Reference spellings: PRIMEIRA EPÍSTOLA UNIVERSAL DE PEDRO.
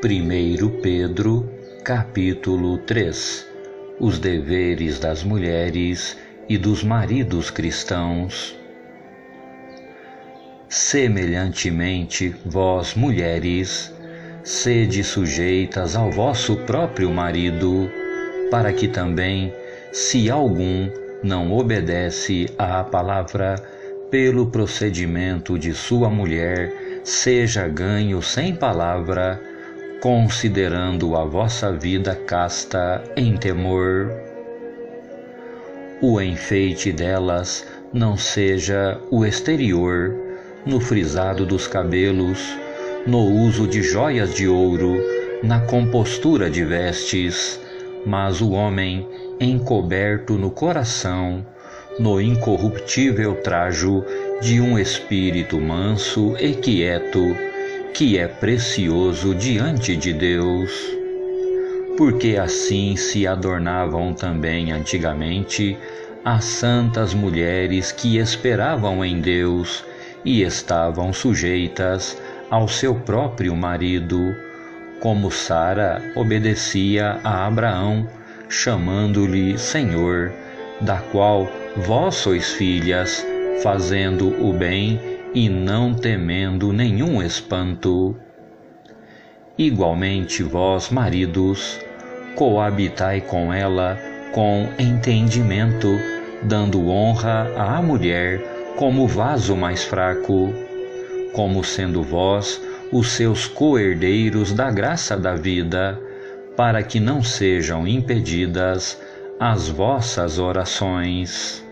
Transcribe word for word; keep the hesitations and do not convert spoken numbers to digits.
primeiro Pedro, capítulo três. Os deveres das mulheres e dos maridos cristãos. Semelhantemente, vós, mulheres, sede sujeitas ao vosso próprio marido, para que também, se algum não obedece à palavra, pelo procedimento de sua mulher, seja ganho sem palavra, considerando a vossa vida casta em temor. O enfeite delas não seja o exterior, no frisado dos cabelos, no uso de joias de ouro, na compostura de vestes, mas o homem encoberto no coração, no incorruptível trajo de um espírito manso e quieto, que é precioso diante de Deus. Porque assim se adornavam também antigamente as santas mulheres que esperavam em Deus e estavam sujeitas ao seu próprio marido, como Sara obedecia a Abraão, chamando-lhe Senhor, da qual vós sois filhas, fazendo o bem e não temendo nenhum espanto. Igualmente vós, maridos, coabitai com ela com entendimento, dando honra à mulher como vaso mais fraco, como sendo vós os seus co-herdeiros da graça da vida, para que não sejam impedidas as vossas orações.